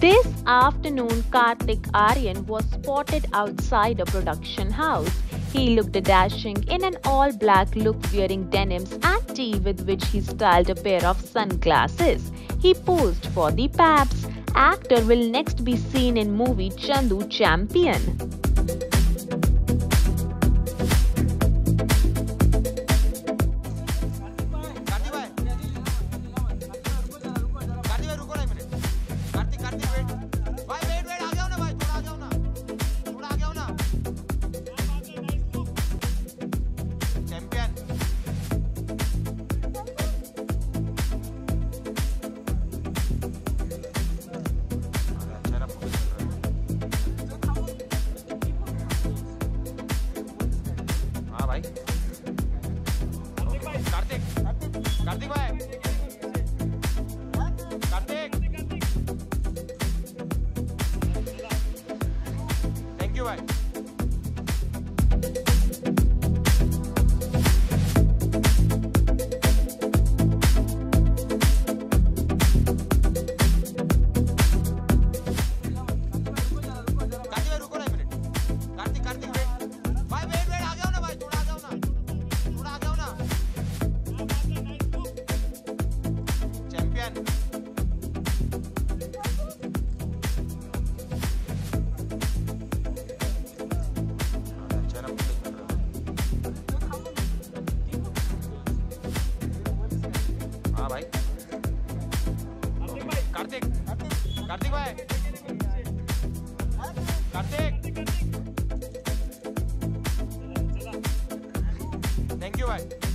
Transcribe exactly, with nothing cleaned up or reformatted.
This afternoon, Kartik Aaryan was spotted outside a production house. He looked dashing in an all-black look, wearing denims and tee, with which he styled a pair of sunglasses. He posed for the Paps. Actor will next be seen in movie Chandu Champion. Kartik, Kartik bhai, Kartik, thank you bhai. Kartik, Kartik bhai, Kartik, thank you bhai.